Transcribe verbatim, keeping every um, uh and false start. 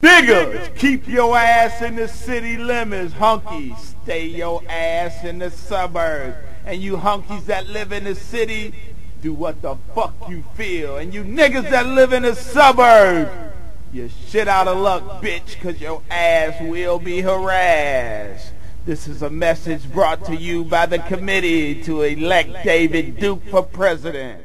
Niggas, keep your ass in the city limits, hunkies. Stay your ass in the suburbs. And you hunkies that live in the city, do what the fuck you feel. And you niggas that live in the suburbs, you shit out of luck, bitch, cause your ass will be harassed. This is a message brought to you by the committee to elect David Duke for president.